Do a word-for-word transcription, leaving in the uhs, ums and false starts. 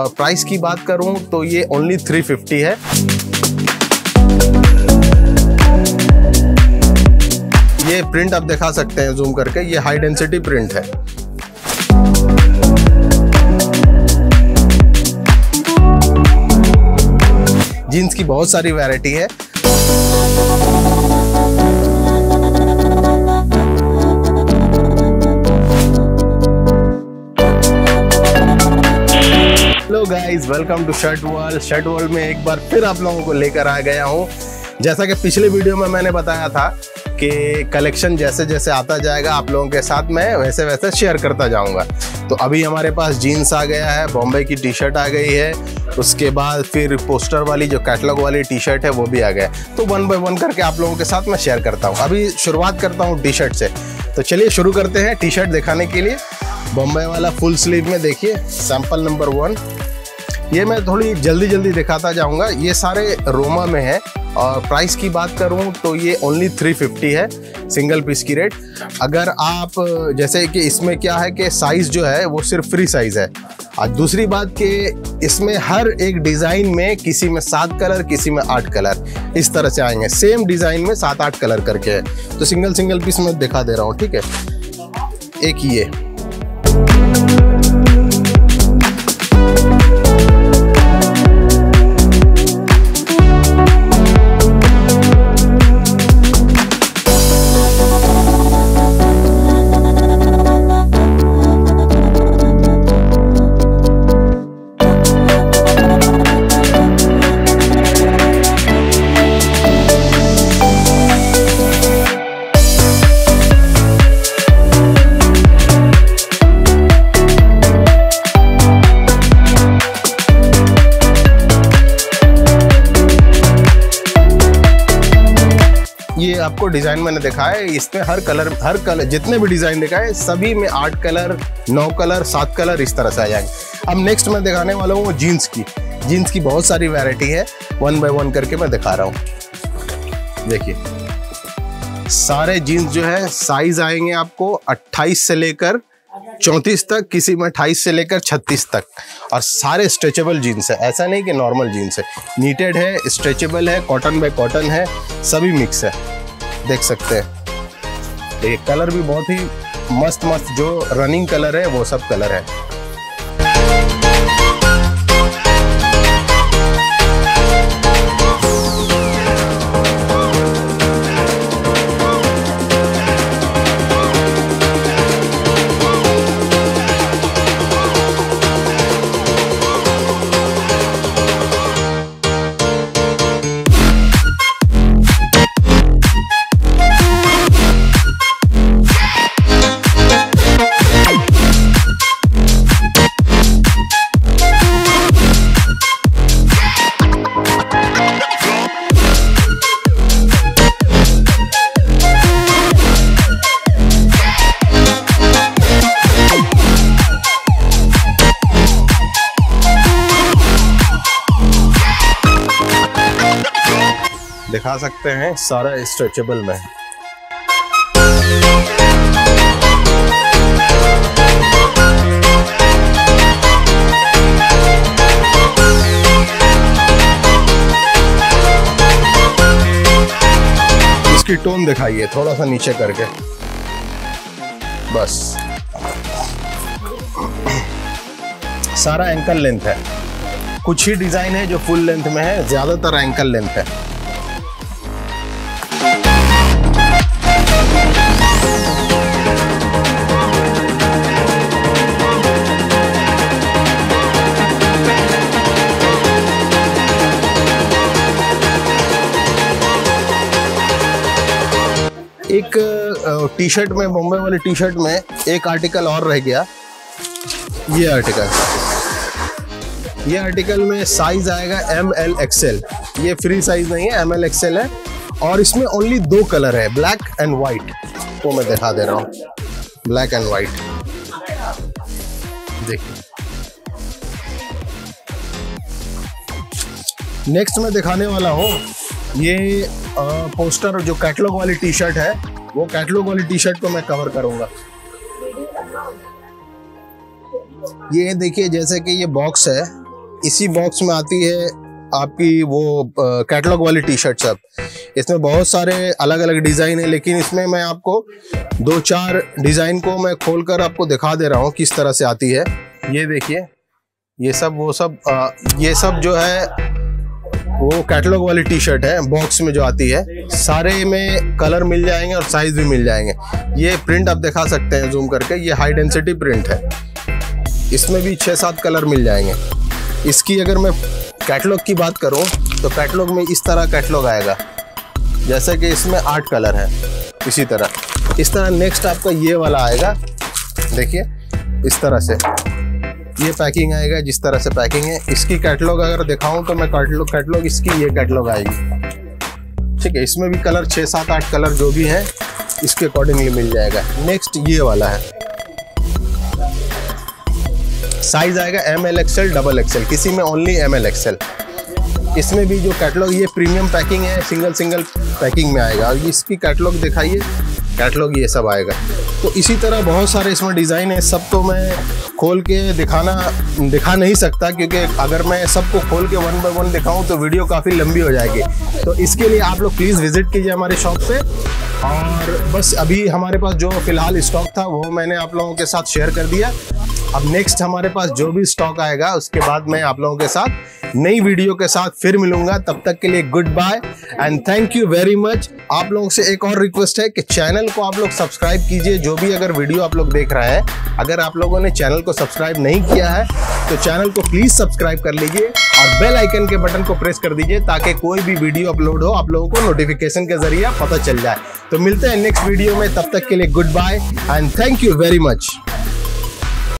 Price की बात करूं तो ये ओनली थ्री फिफ्टी है। ये प्रिंट आप दिखा सकते हैं जूम करके, ये हाई डेंसिटी प्रिंट है। जीन्स की बहुत सारी वैरायटी है। Hello guys, welcome to shirt world. Shirt world में एक बार फिर आप लोगों को लेकर आ गया हूँ। जैसा कि पिछले वीडियो में मैंने बताया था कि कलेक्शन जैसे जैसे आता जाएगा आप लोगों के साथ मैं वैसे वैसे शेयर करता जाऊँगा। तो अभी हमारे पास जीन्स आ गया है, बॉम्बे की टी शर्ट आ गई है, उसके बाद फिर पोस्टर वाली जो कैटलॉग वाली टी शर्ट है वो भी आ गया। तो वन बाय वन करके आप लोगों के साथ मैं शेयर करता हूँ। अभी शुरुआत करता हूँ टी शर्ट से, तो चलिए शुरू करते हैं टी शर्ट दिखाने के लिए। बॉम्बे वाला फुल स्लीव में देखिए सैंपल नंबर वन। ये मैं थोड़ी जल्दी जल्दी दिखाता जाऊंगा। ये सारे रोमा में है और प्राइस की बात करूं तो ये ओनली थ्री फिफ्टी है सिंगल पीस की रेट। अगर आप जैसे कि इसमें क्या है कि साइज़ जो है वो सिर्फ फ्री साइज़ है। और दूसरी बात कि इसमें हर एक डिज़ाइन में किसी में सात कलर किसी में आठ कलर इस तरह से आएंगे, सेम डिज़ाइन में सात आठ कलर करके है। तो सिंगल सिंगल पीस में दिखा दे रहा हूँ, ठीक है। एक ये ये आपको डिजाइन मैंने दिखाया है। इसमें हर कलर हर कलर जितने भी डिजाइन दिखाए सभी में आठ कलर नौ कलर सात कलर इस तरह से आ जाएंगे। अब नेक्स्ट मैं दिखाने वाला हूँ जीन्स की। जीन्स की बहुत सारी वैरायटी है, वन बाय वन करके मैं दिखा रहा हूँ। देखिए सारे जीन्स जो है साइज आएंगे आपको अट्ठाईस से लेकर चौंतीस तक, किसी में अट्ठाईस से लेकर छत्तीस तक। और सारे स्ट्रेचेबल जीन्स है, ऐसा नहीं कि नॉर्मल जीन्स है। नीटेड है, स्ट्रेचेबल है, कॉटन बाय कॉटन है, सभी मिक्स है, देख सकते हैं। ये कलर भी बहुत ही मस्त मस्त जो रनिंग कलर है वो सब कलर है। दिखा सकते हैं सारा स्ट्रेचेबल में। इसकी टोन दिखाइए थोड़ा सा नीचे करके, बस। सारा एंकल लेंथ है, कुछ ही डिजाइन है जो फुल लेंथ में है, ज्यादातर एंकल लेंथ है। एक टी शर्ट में, बॉम्बे वाली टी शर्ट में एक आर्टिकल और रह गया। ये आर्टिकल ये आर्टिकल में साइज आएगा एम एल एक्सएल। ये फ्री साइज नहीं है, एम एल एक्सएल है। और इसमें ओनली दो कलर है, ब्लैक एंड वाइट। वो मैं दिखा दे रहा हूँ, ब्लैक एंड वाइट। देखिए नेक्स्ट मैं दिखाने वाला हूँ ये आ, पोस्टर जो कैटलॉग वाली टी शर्ट है, वो कैटलॉग वाली टी शर्ट को मैं कवर करूंगा। ये देखिए जैसे कि ये बॉक्स है, इसी बॉक्स में आती है आपकी वो कैटलॉग वाली टी शर्ट। सब इसमें बहुत सारे अलग अलग डिज़ाइन है, लेकिन इसमें मैं आपको दो चार डिज़ाइन को मैं खोलकर आपको दिखा दे रहा हूँ किस तरह से आती है। ये देखिए, ये सब वो सब आ, ये सब जो है वो कैटलॉग वाली टी शर्ट है बॉक्स में जो आती है। सारे में कलर मिल जाएंगे और साइज भी मिल जाएंगे। ये प्रिंट आप दिखा सकते हैं जूम करके, ये हाई डेंसिटी प्रिंट है, इसमें भी छः सात कलर मिल जाएंगे। इसकी अगर मैं कैटलॉग की बात करूँ तो कैटलॉग में इस तरह कैटलॉग आएगा, जैसे कि इसमें आठ कलर है, इसी तरह इस तरह नेक्स्ट आपका ये वाला आएगा। देखिए इस तरह से ये पैकिंग आएगा, जिस तरह से पैकिंग है। इसकी कैटलॉग अगर दिखाऊं तो मैं कैटलॉग कैटलॉग इसकी ये कैटलॉग आएगी, ठीक है। इसमें भी कलर छः सात आठ कलर जो भी हैं इसके अकॉर्डिंगली मिल जाएगा। नेक्स्ट ये वाला है, साइज आएगा M L XL double XL, किसी में ओनली एम एल एक्सएल। इसमें भी जो कैटलॉग, ये प्रीमियम पैकिंग है, सिंगल सिंगल पैकिंग में आएगा। और इसकी कैटलॉग दिखाइए, कैटलॉग ये सब आएगा। तो इसी तरह बहुत सारे इसमें डिज़ाइन है। सब तो मैं खोल के दिखाना दिखा नहीं सकता, क्योंकि अगर मैं सबको खोल के वन बाय वन दिखाऊं तो वीडियो काफ़ी लंबी हो जाएगी। तो इसके लिए आप लोग प्लीज़ विजिट कीजिए हमारे शॉप पे। और बस अभी हमारे पास जो फ़िलहाल स्टॉक था वो मैंने आप लोगों के साथ शेयर कर दिया। अब नेक्स्ट हमारे पास जो भी स्टॉक आएगा उसके बाद मैं आप लोगों के साथ नई वीडियो के साथ फिर मिलूंगा। तब तक के लिए goodbye and thank you very much. आप लोगों से एक और रिक्वेस्ट है कि चैनल को आप लोग सब्सक्राइब कीजिए। जो भी अगर वीडियो आप लोग देख रहे हैं, अगर आप लोगों ने चैनल को सब्सक्राइब नहीं किया है तो चैनल को प्लीज़ सब्सक्राइब कर लीजिए और बेल आइकन के बटन को प्रेस कर दीजिए, ताकि कोई भी वीडियो अपलोड हो आप लोगों को नोटिफिकेशन के जरिए पता चल जाए। तो मिलते हैं नेक्स्ट वीडियो में, तब तक के लिए goodbye and thank you very much.